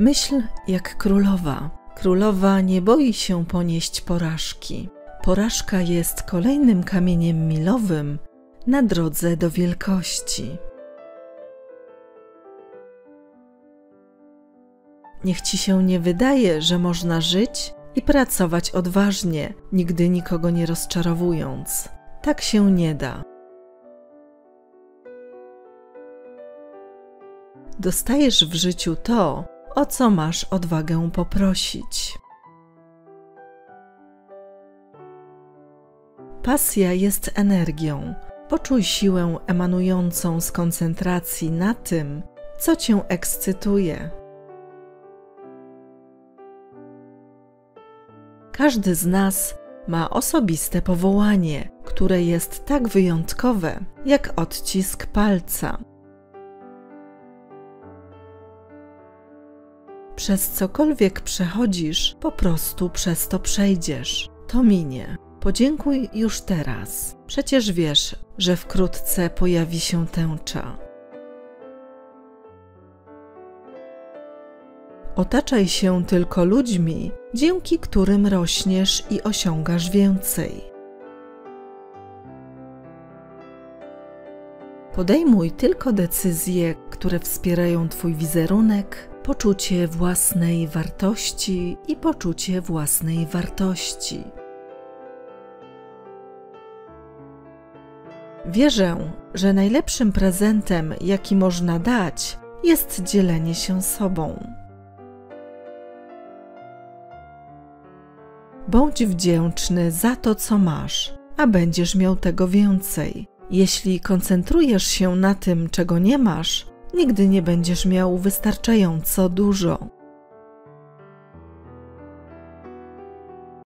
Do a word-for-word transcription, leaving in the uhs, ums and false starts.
Myśl jak królowa. Królowa nie boi się ponieść porażki. Porażka jest kolejnym kamieniem milowym na drodze do wielkości. Niech ci się nie wydaje, że można żyć i pracować odważnie, nigdy nikogo nie rozczarowując. Tak się nie da. Dostajesz w życiu to, o co masz odwagę poprosić. Pasja jest energią. Poczuj siłę emanującą z koncentracji na tym, co cię ekscytuje. Każdy z nas ma osobiste powołanie, które jest tak wyjątkowe, jak odcisk palca. Przez cokolwiek przechodzisz, po prostu przez to przejdziesz. To minie. Podziękuj już teraz. Przecież wiesz, że wkrótce pojawi się tęcza. Otaczaj się tylko ludźmi, dzięki którym rośniesz i osiągasz więcej. Podejmuj tylko decyzje, które wspierają twój wizerunek, poczucie własnej wartości i poczucie własnej wartości. Wierzę, że najlepszym prezentem, jaki można dać, jest dzielenie się sobą. Bądź wdzięczny za to, co masz, a będziesz miał tego więcej. Jeśli koncentrujesz się na tym, czego nie masz, nigdy nie będziesz miał wystarczająco dużo.